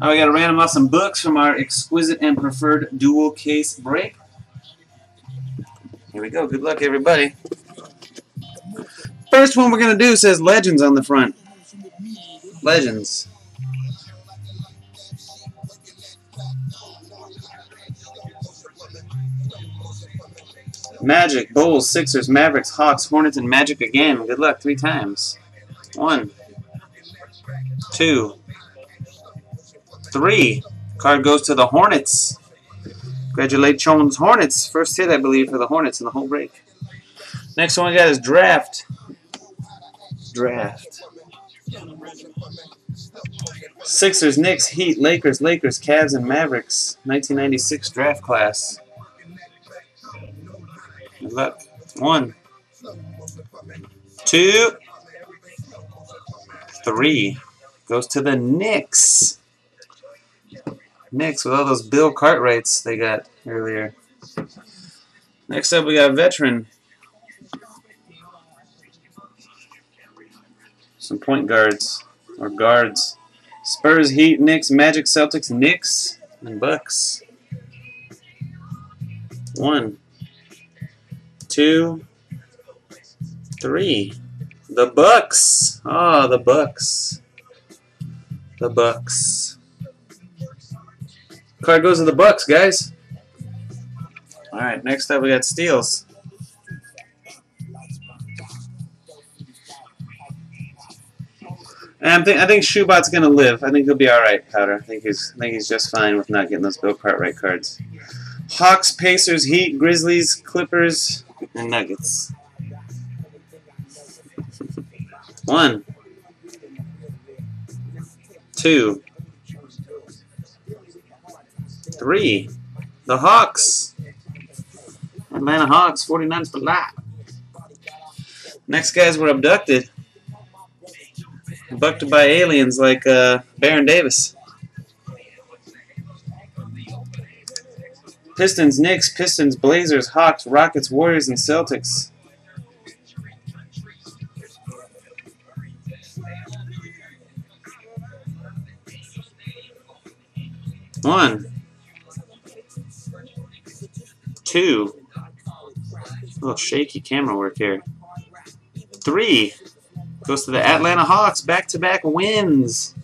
Now we got to random off some books from our exquisite and preferred dual case break. Here we go. Good luck, everybody. First one we're going to do says Legends on the front. Legends. Magic, Bulls, Sixers, Mavericks, Hawks, Hornets, and Magic again. Good luck 3 times. 1, 2, 3. Card goes to the Hornets. Congratulations, Hornets. First hit, I believe, for the Hornets in the whole break. Next one we got is Draft. Draft. Sixers, Knicks, Heat, Lakers, Cavs, and Mavericks. 1996 draft class. Good luck. 1, 2, 3. Goes to the Knicks. Knicks with all those Bill Cartwrights they got earlier. Next up we got Veteran. Some point guards. Or guards. Spurs, Heat, Knicks, Magic, Celtics, Knicks, and Bucks. 1, 2, 3. The Bucks. Ah, the Bucks. The Bucks. Card goes to the Bucks, guys. All right, next up we got steals. And I think Shubot's gonna live. I think he'll be all right, Powder. I think he's just fine with not getting those Bill Cartwright cards. Hawks, Pacers, Heat, Grizzlies, Clippers, and Nuggets. 1, 2, 3. The Hawks. Atlanta Hawks, 49's for life. Next guys were abducted. Abducted by aliens like Baron Davis. Pistons, Knicks, Pistons, Blazers, Hawks, Rockets, Warriors, and Celtics. One. Two. A little shaky camera work here. 3. Goes to the Atlanta Hawks. Back-to-back wins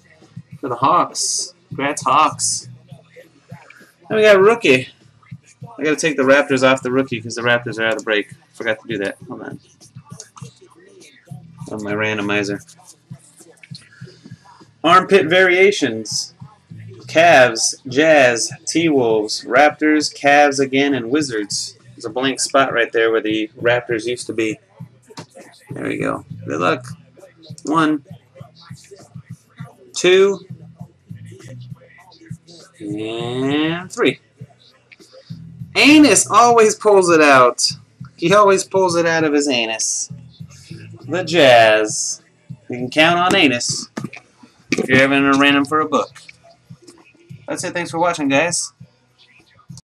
for the Hawks. Congrats, Hawks. Then we got Rookie. I gotta take the Raptors off the Rookie because the Raptors are out of the break. Forgot to do that. Hold on. On my randomizer. Armpit variations. Cavs, Jazz, T-Wolves, Raptors, Cavs again, and Wizards. There's a blank spot right there where the Raptors used to be. There we go. Good luck. 1, 2, and 3. Anus always pulls it out. He always pulls it out of his anus. The Jazz. You can count on Anus if you're ever in a random for a book. That's it. Thanks for watching, guys.